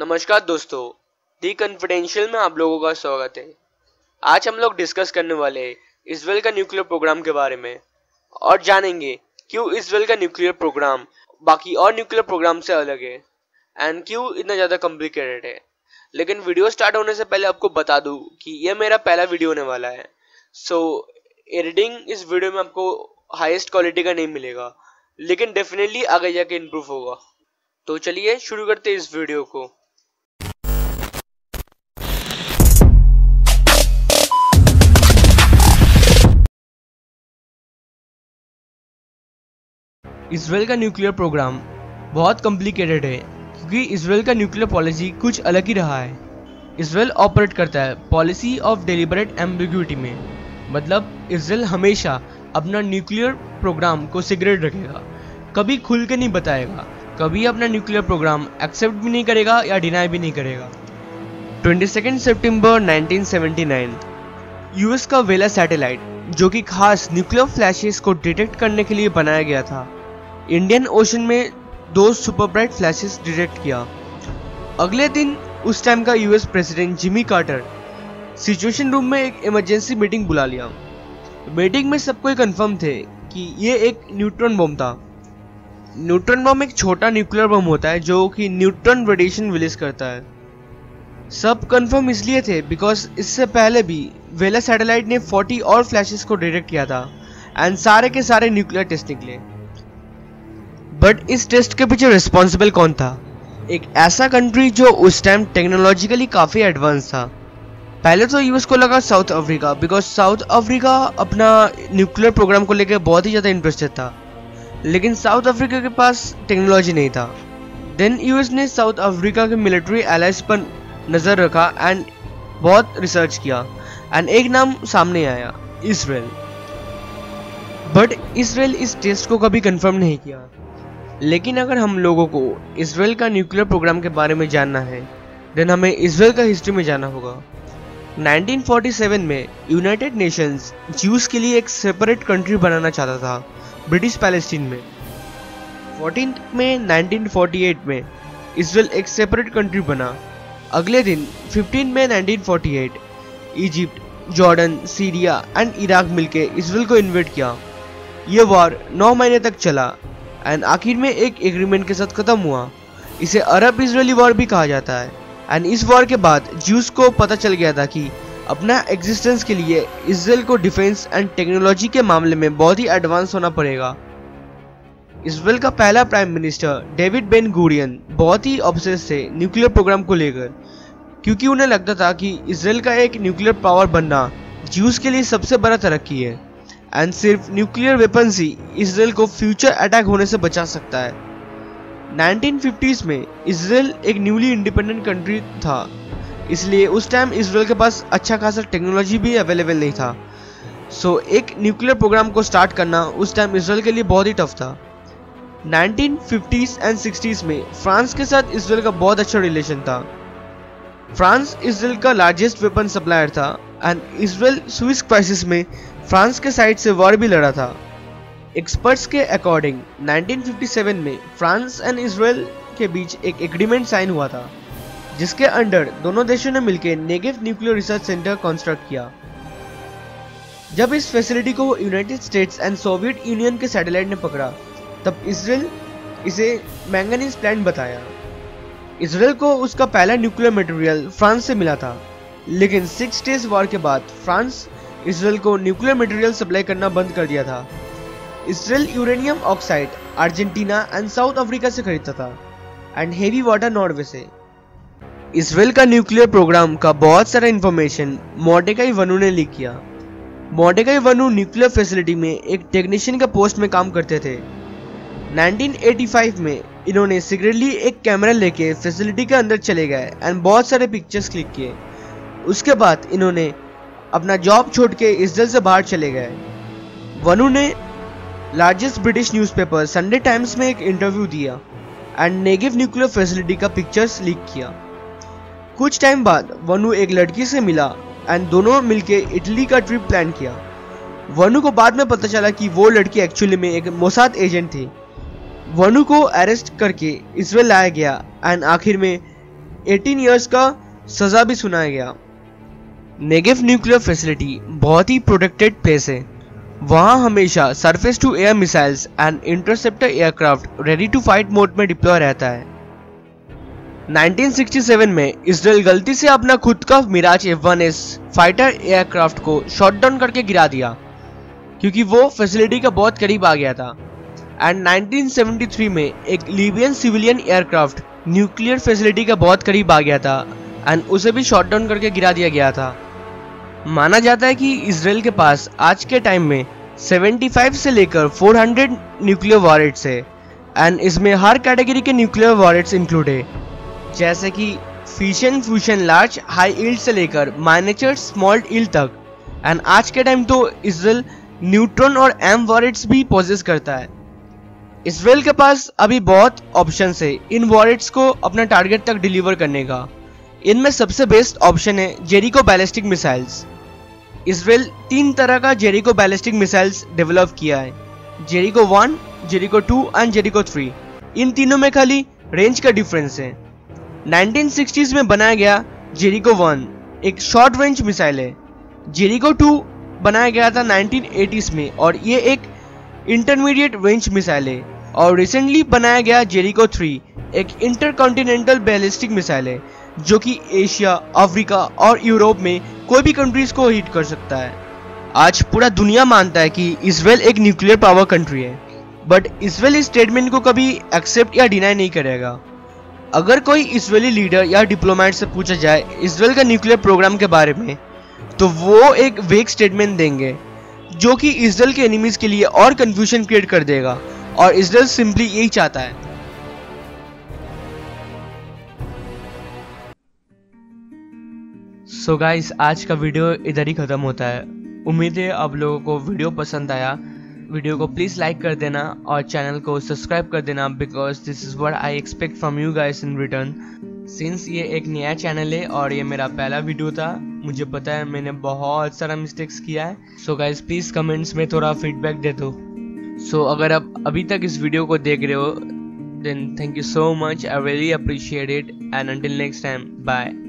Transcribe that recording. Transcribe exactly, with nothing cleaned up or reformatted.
नमस्कार दोस्तों, दी कॉन्फिडेंशियल में आप लोगों का स्वागत है। आज हम लोग डिस्कस करने वाले हैं इसराइल का न्यूक्लियर प्रोग्राम के बारे में और जानेंगे क्यों इसराइल का न्यूक्लियर प्रोग्राम बाकी और न्यूक्लियर प्रोग्राम से अलग है एंड क्यों इतना ज़्यादा कॉम्प्लिकेटेड है। लेकिन वीडियो स्टार्ट होने से पहले आपको बता दूं कि यह मेरा पहला वीडियो होने वाला है, सो एडिटिंग इस वीडियो में आपको हाईएस्ट क्वालिटी का नहीं मिलेगा, लेकिन डेफिनेटली आगे जाके इम्प्रूव होगा। तो चलिए शुरू करते हैं इस वीडियो को। इसराइल का न्यूक्लियर प्रोग्राम बहुत कॉम्प्लिकेटेड है क्योंकि इसराइल का न्यूक्लियर पॉलिसी कुछ अलग ही रहा है। इसराइल ऑपरेट करता है पॉलिसी ऑफ डेलिबरेट एम्बिग्युइटी में, मतलब इसराइल हमेशा अपना न्यूक्लियर प्रोग्राम को सीक्रेट रखेगा, कभी खुल के नहीं बताएगा, कभी अपना न्यूक्लियर प्रोग्राम एक्सेप्ट भी नहीं करेगा या डिनाई भी नहीं करेगा। बाईस सितंबर उन्नीस सौ उन्यासी यूएस का वेला सैटेलाइट, जो कि खास न्यूक्लियर फ्लैशेस को डिटेक्ट करने के लिए बनाया गया था, इंडियन ओशन में दो सुपरब्राइट फ्लैशेस डिटेक्ट किया। अगले दिन उस टाइम का US president Jimmy Carter situation room में एक इमरजेंसी मीटिंग बुला लिया। मीटिंग में सबको कंफर्म थे कि ये एक न्यूट्रॉन बम था। न्यूट्रॉन बम एक छोटा न्यूक्लियर बम होता है जो कि न्यूट्रॉन रेडिएशन रिलीज करता है। सब कंफर्म इसलिए थे बिकॉज इससे पहले भी वेला सैटेलाइट ने चालीस और फ्लैशेस को डिटेक्ट किया था एंड सारे के सारे न्यूक्लियर टेस्ट निकले। बट इस टेस्ट के पीछे रिस्पॉन्सिबल कौन था? एक ऐसा कंट्री जो उस टाइम टेक्नोलॉजिकली काफ़ी एडवांस था। पहले तो यूएस को लगा South Africa, because South Africa अपना न्यूक्लियर प्रोग्राम को लेकर बहुत ही ज़्यादा इंटरेस्टेड था, लेकिन साउथ अफ्रीका के पास टेक्नोलॉजी नहीं था। देन यूएस ने साउथ अफ्रीका के मिलिट्री एलाइज पर नज़र रखा एंड बहुत रिसर्च किया एंड एक नाम सामने आया, इसराइल। बट इसराइल इस टेस्ट को कभी कंफर्म नहीं किया। लेकिन अगर हम लोगों को इसराइल का न्यूक्लियर प्रोग्राम के बारे में जानना है देन हमें इसराइल का हिस्ट्री में जाना होगा। नाइनटीन फोर्टी सेवन में यूनाइटेड नेशंस ज्यूस के लिए एक सेपरेट कंट्री बनाना चाहता था ब्रिटिश पैलेस्टीन में। चौदह में नाइनटीन फोर्टी एट में इसराइल एक सेपरेट कंट्री बना। अगले दिन पंद्रह में nineteen forty eight Egypt, Jordan, Syria and Iraq मिलके इसराइल को इन्वेड किया। यह वार नौ महीने तक चला एंड आखिर में एक एग्रीमेंट के साथ ख़त्म हुआ। इसे अरब इसराइली वॉर भी कहा जाता है एंड इस वॉर के बाद ज्यूस को पता चल गया था कि अपना एग्जिस्टेंस के लिए इसराइल को डिफेंस एंड टेक्नोलॉजी के मामले में बहुत ही एडवांस होना पड़ेगा। इसराइल का पहला prime minister David Ben Gurion बहुत ही ऑब्सेस थे न्यूक्लियर प्रोग्राम को लेकर, क्योंकि उन्हें लगता था कि इसराइल का एक न्यूक्लियर पावर बनना ज्यूस के लिए सबसे बड़ा तरक्की है एंड सिर्फ न्यूक्लियर वेपन्स ही इसराइल को फ्यूचर अटैक होने से बचा सकता है। नाइनटीन फिफ्टीज़ में इसराइल एक न्यूली इंडिपेंडेंट कंट्री था, इसलिए उस टाइम इसराइल के पास अच्छा खासा टेक्नोलॉजी भी अवेलेबल नहीं था, सो so, एक न्यूक्लियर प्रोग्राम को स्टार्ट करना उस टाइम इसराइल के लिए बहुत ही टफ था। नाइनटीन फिफ्टीज़ एंड सिक्सटीज़ में फ्रांस के साथ इसराइल का बहुत अच्छा रिलेशन था। फ्रांस इसराइल का लार्जेस्ट वेपन सप्लायर था एंड इसराइल स्विस क्राइसिस में फ्रांस के साइड से वॉर भी लड़ा था। एक्सपर्ट्स के अकॉर्डिंग नाइनटीन फिफ्टी सेवन में फ्रांस एंड इसराइल के बीच एक एग्रीमेंट साइन हुआ था, जिसके अंडर दोनों देशों ने मिलकर Negev nuclear research centre construct किया। जब इस फैसिलिटी को United States and Soviet Union के सैटेलाइट ने पकड़ा, तब इसराइल इसे मैंगनीज प्लांट बताया। इसराइल को उसका पहला न्यूक्लियर मटेरियल फ्रांस से मिला था, लेकिन सिक्स डेज वॉर के बाद फ्रांस इसराइल को न्यूक्लियर मटेरियल सप्लाई करना बंद कर दिया था। Israel uranium oxide Argentina and South Africa से खरीदता था एंड हेवी वाटर नॉर्वे से। इसराइल का न्यूक्लियर प्रोग्राम का बहुत सारा इंफॉर्मेशन मॉर्डेकाई वनू ने लीक किया। मॉर्डेकाई वनू न्यूक्लियर फैसिलिटी में एक टेक्नीशियन का पोस्ट में काम करते थे। नाइनटीन एटी फाइव में इन्होंने सीक्रेटली एक कैमरा लेके फैसिलिटी के अंदर चले गए एंड बहुत सारे पिक्चर्स क्लिक किए। उसके बाद इन्होंने अपना जॉब छोड़ के इसराइल से बाहर चले गए। वनू ने largest British newspaper Sunday Times में एक इंटरव्यू दिया एंड नेगेव न्यूक्लियर फैसिलिटी का पिक्चर्स लीक किया। कुछ टाइम बाद वनू एक लड़की से मिला एंड दोनों मिलके इटली का ट्रिप प्लान किया। वनू को बाद में पता चला कि वो लड़की एक्चुअली में एक मोसाद एजेंट थी। वनू को अरेस्ट करके इसराइल लाया गया एंड आखिर में अठारह इयर्स का सजा भी सुनाया गया। नेगेव न्यूक्लियर फैसिलिटी बहुत ही प्रोटेक्टेड प्लेस है। वहाँ हमेशा surface to air missiles and interceptor aircraft ready to fight mode में डिप्लॉय रहता है। नाइनटीन सिक्सटी सेवन में इसराइल गलती से अपना खुद का Mirage F one fighter aircraft को शॉट डाउन करके गिरा दिया क्योंकि वो फैसिलिटी का बहुत करीब आ गया था। एंड नाइनटीन सेवेंटी थ्री में एक Libyan civilian aircraft nuclear facility का बहुत करीब आ गया था एंड उसे भी शॉट डाउन करके गिरा दिया गया था। माना जाता है कि इसराइल के पास आज के टाइम में पचहत्तर से लेकर चार सौ न्यूक्लियर वॉरहेड्स है एंड इसमें हर कैटेगरी के न्यूक्लियर वॉरहेड्स इंक्लूड है, जैसे कि fission, fusion, large, high yield से लेकर माइनेचर, स्मॉल यील्ड तक। एंड आज के टाइम तो इसराइल न्यूट्रॉन और एम वॉरहेड्स भी पॉजेस करता है। इसराइल के पास अभी बहुत ऑप्शंस है इन वॉरहेड्स को अपना टारगेट तक डिलीवर करने का। इनमें सबसे बेस्ट ऑप्शन है जेरिको बैलिस्टिक मिसाइल्स। इसराइल तीन तरह का जेरिको बैलिस्टिक मिसाइल्स डेवलप किया है, Jericho one, Jericho two and Jericho three. इन तीनों में खाली रेंज का डिफरेंस है। नाइनटीन सिक्सटीज़ में बनाया गया जेरिको वन एक शॉर्ट रेंज मिसाइल है। जेरिको टू बनाया गया था नाइनटीन एटीज़ में और ये एक इंटरमीडिएट रेंज मिसाइल है। और रिसेंटली बनाया गया जेरिको थ्री एक इंटरकॉन्टिनेंटल बैलिस्टिक मिसाइल है जो कि एशिया, अफ्रीका और यूरोप में कोई भी कंट्रीज को हिट कर सकता है। आज पूरा दुनिया मानता है कि इसराइल एक न्यूक्लियर पावर कंट्री है, बट इसराइल इस स्टेटमेंट को कभी एक्सेप्ट या डिनाई नहीं करेगा। अगर कोई इसराइली लीडर या डिप्लोमेट से पूछा जाए इसराइल का न्यूक्लियर प्रोग्राम के बारे में तो वो एक वेग स्टेटमेंट देंगे जो कि इसराइल के एनिमीज के लिए और कंफ्यूजन क्रिएट कर देगा, और इसराइल सिंपली यही चाहता है। सो so गाइस, आज का वीडियो इधर ही ख़त्म होता है। उम्मीद है आप लोगों को वीडियो पसंद आया। वीडियो को प्लीज़ लाइक कर देना और चैनल को सब्सक्राइब कर देना, because this is what I expect from you guys in return. Since ये एक नया चैनल है और ये मेरा पहला वीडियो था, मुझे पता है मैंने बहुत सारा मिस्टेक्स किया है। सो गाइस, प्लीज़ कमेंट्स में थोड़ा फीडबैक दे दो। सो so, अगर आप अभी तक इस वीडियो को देख रहे हो then thank you so much, I really appreciate it. And until next time, bye.